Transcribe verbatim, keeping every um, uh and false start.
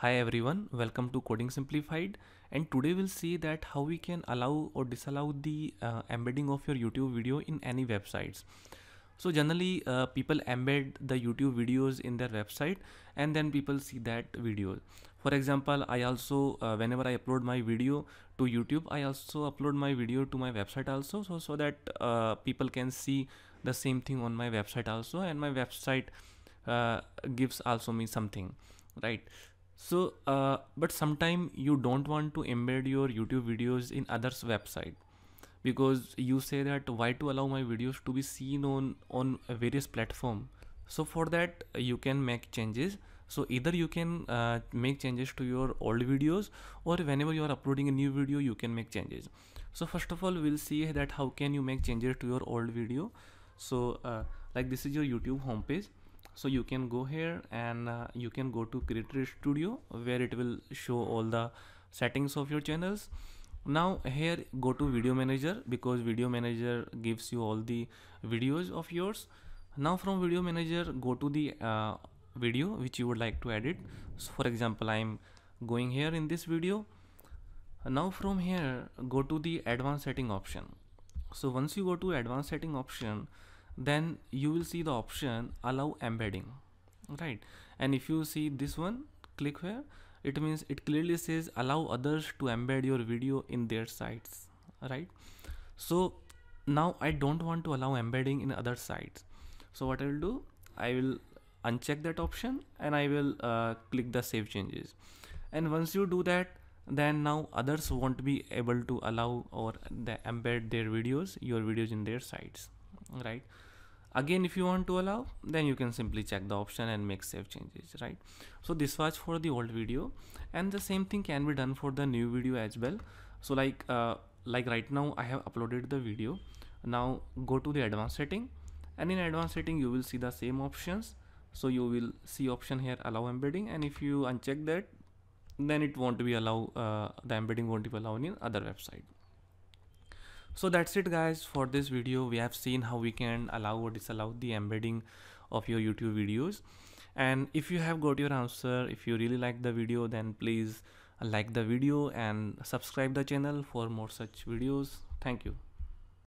Hi everyone, welcome to Coding Simplified, and today we'll see that how we can allow or disallow the uh, embedding of your YouTube video in any websites. So generally uh, people embed the YouTube videos in their website and then people see that video. For example, I also uh, whenever I upload my video to YouTube, I also upload my video to my website also, so, so that uh, people can see the same thing on my website also, and my website uh, gives also me something, right? So, uh, but sometime you don't want to embed your YouTube videos in others' website, because you say that why to allow my videos to be seen on, on various platform. So for that you can make changes. So either you can uh, make changes to your old videos, or whenever you are uploading a new video, you can make changes. So first of all, we'll see that how can you make changes to your old video. So uh, like this is your YouTube homepage. So you can go here and uh, you can go to Creator Studio, where it will show all the settings of your channels. Now here go to Video Manager, because Video Manager gives you all the videos of yours. Now from Video Manager go to the uh, video which you would like to edit. So for example, I'm going here in this video. Now from here go to the advanced setting option. So once you go to advanced setting option, then you will see the option allow embedding, right? And if you see this one, click here, it means it clearly says allow others to embed your video in their sites, right? So now I don't want to allow embedding in other sites. So what I will do, I will uncheck that option and I will uh, click the save changes. And once you do that, then now others won't be able to allow or they embed their videos, your videos in their sites, right? Again, if you want to allow, then you can simply check the option and make save changes, right? So this was for the old video, and the same thing can be done for the new video as well. So like uh, like right now I have uploaded the video. Now go to the advanced setting, and in advanced setting you will see the same options. So you will see option here allow embedding, and if you uncheck that, then it won't be allow uh, the embedding won't be allowed in other website. So that's it guys, for this video we have seen how we can allow or disallow the embedding of your YouTube videos. And if you have got your answer, if you really like the video, then please like the video and subscribe the channel for more such videos. Thank you.